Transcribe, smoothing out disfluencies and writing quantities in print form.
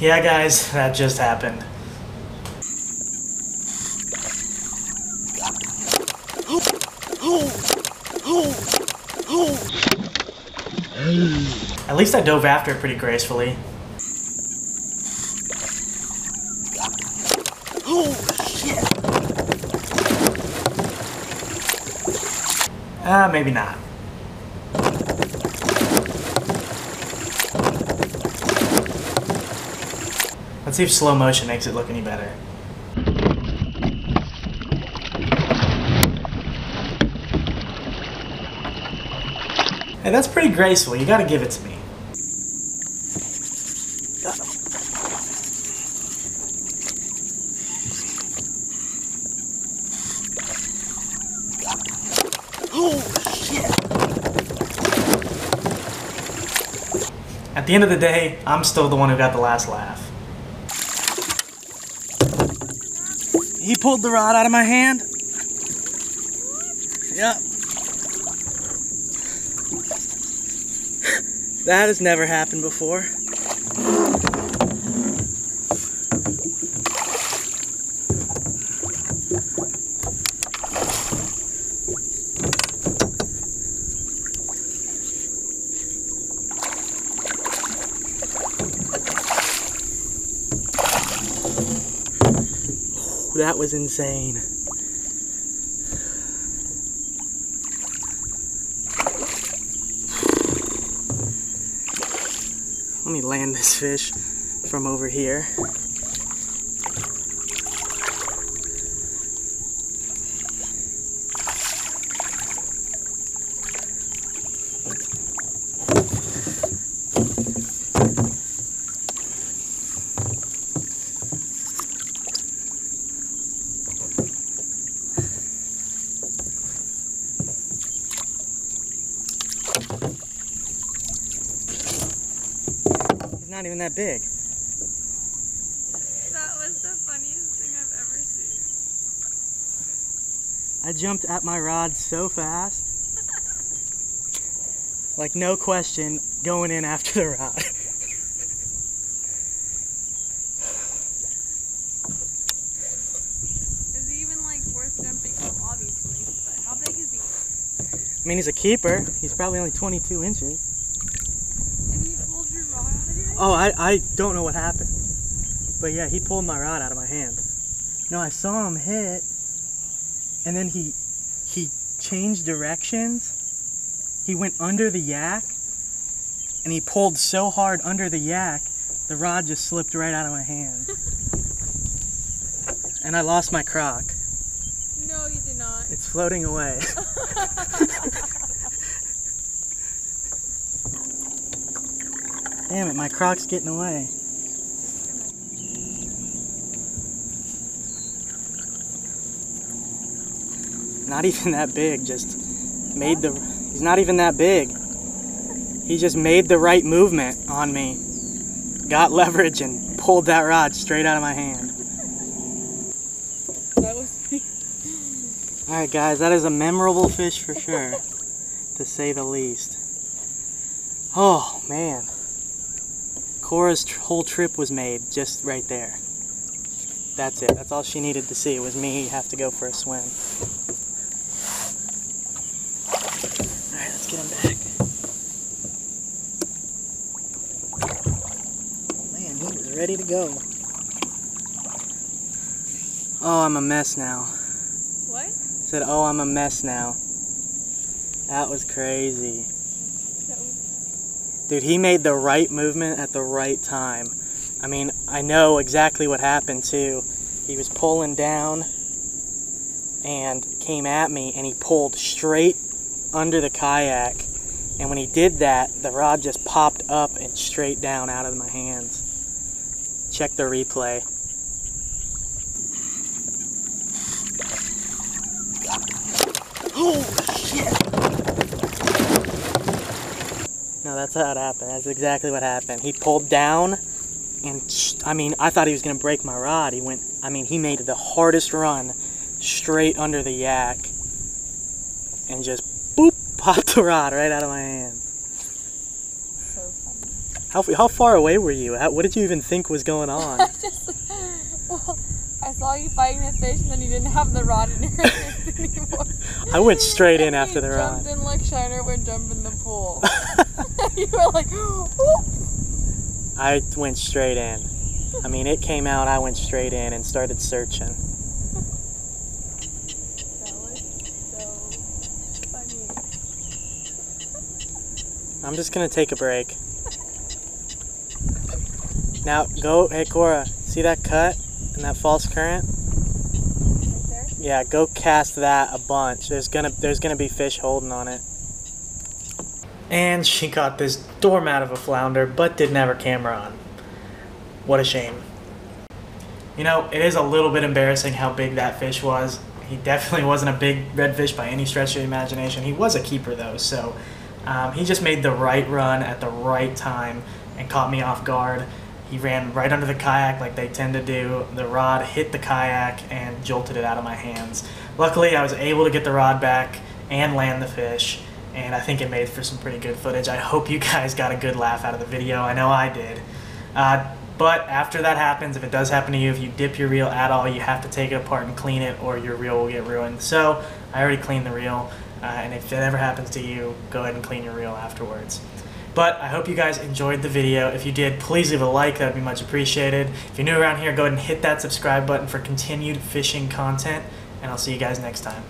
Yeah, guys, that just happened. At least I dove after it pretty gracefully. Maybe not. Let's see if slow motion makes it look any better. Hey, that's pretty graceful. You gotta give it to me. At the end of the day, I'm still the one who got the last laugh. He pulled the rod out of my hand. Yep. That has never happened before. That was insane. Let me land this fish from over here. Not even that big. That was the funniest thing I've ever seen. I jumped at my rod so fast. Like, no question, going in after the rod. Is he even like worth jumping? Well, obviously, but how big is he? I mean, he's a keeper. He's probably only 22 inches. Oh, I don't know what happened. But yeah, he pulled my rod out of my hand. No, I saw him hit, and then he changed directions. He went under the yak, and he pulled so hard under the yak, the rod just slipped right out of my hand. And I lost my croc. No, you did not. It's floating away. Damn it, my croc's getting away. Not even that big, just made the... He's not even that big. He just made the right movement on me. Got leverage and pulled that rod straight out of my hand. That was me. Alright guys, that is a memorable fish for sure. To say the least. Oh, man. Cora's whole trip was made just right there. That's it. That's all she needed to see. It was me have to go for a swim. Alright, let's get him back. Man, he was ready to go. Oh, I'm a mess now. What? I said, oh, I'm a mess now. That was crazy. Dude, he made the right movement at the right time. I mean, I know exactly what happened, too. He was pulling down and came at me, and he pulled straight under the kayak. And when he did that, the rod just popped up and straight down out of my hands. Check the replay. Oh, shit! No, that's how it happened. That's exactly what happened. He pulled down and I mean, I thought he was going to break my rod. He went, I mean, he made the hardest run straight under the yak and just boop, popped the rod right out of my hand. So funny. How far away were you? What did you even think was going on? Well, I saw you fighting the fish, and then you didn't have the rod in your hand anymore. I went straight in after the rod. You jumped in like Shiner would jump in the pool. You were like, whoop. I went straight in. I mean, it came out, I went straight in and started searching. That was so funny. I'm just going to take a break. Now, go, hey Cora, see that cut and that false current? Right there? Yeah, go cast that a bunch. There's gonna be fish holding on it. And she caught this doormat of a flounder, but didn't have her camera on. What a shame. You know, it is a little bit embarrassing how big that fish was. He definitely wasn't a big redfish by any stretch of the imagination. He was a keeper though, so he just made the right run at the right time and caught me off guard. He ran right under the kayak like they tend to do. The rod hit the kayak and jolted it out of my hands. Luckily, I was able to get the rod back and land the fish, and I think it made for some pretty good footage. I hope you guys got a good laugh out of the video. I know I did. But after that happens, if it does happen to you, if you dip your reel at all, you have to take it apart and clean it or your reel will get ruined. So I already cleaned the reel, and if it ever happens to you, go ahead and clean your reel afterwards. But I hope you guys enjoyed the video. If you did, please leave a like. That would be much appreciated. If you're new around here, go ahead and hit that subscribe button for continued fishing content, and I'll see you guys next time.